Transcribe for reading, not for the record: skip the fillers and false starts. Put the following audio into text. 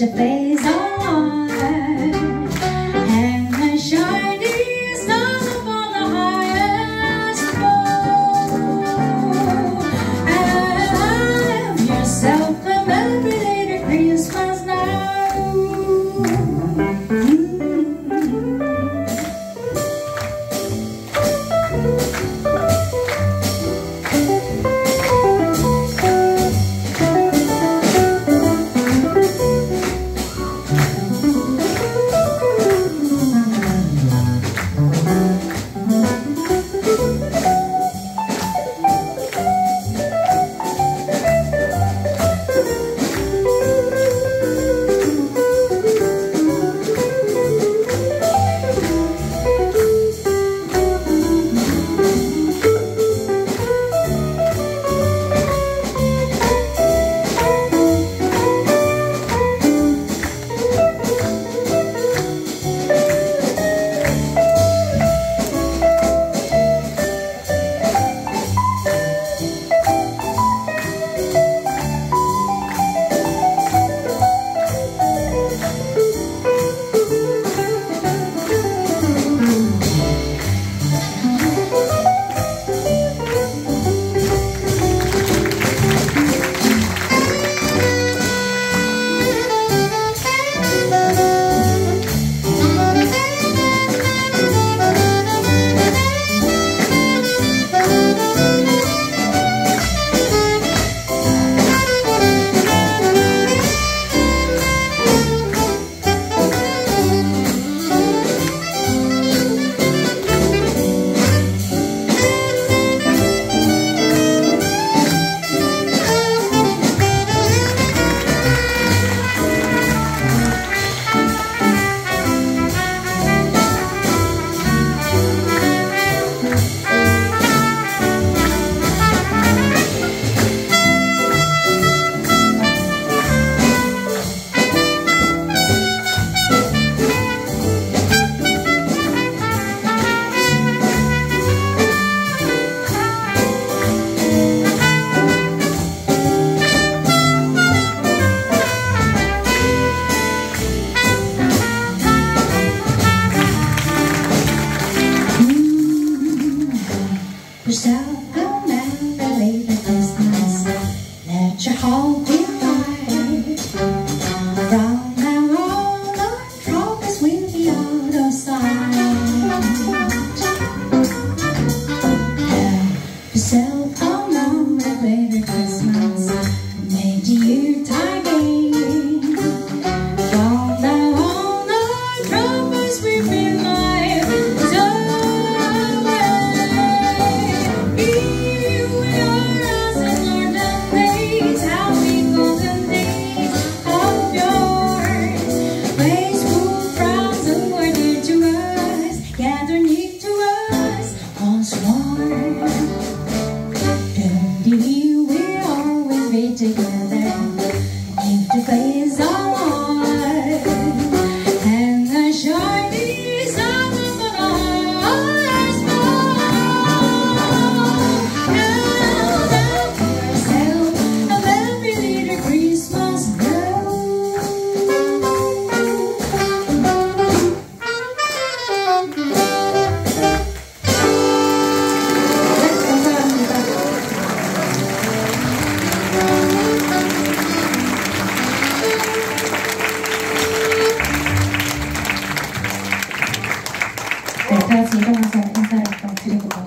to face on. And the shining stars upon the highest pole. And have yourself a merry little Christmas now. Yourself a merry little Christmas, let your heart be light. From now on, our troubles will be out of sight. Have yourself a merry little Christmas, make the year gay. From now on, our troubles will be together, if the days are hard, and the shining sun upon our highest pole. And have yourself a merry little Christmas now. 네, 제가 지금 인사를 드리고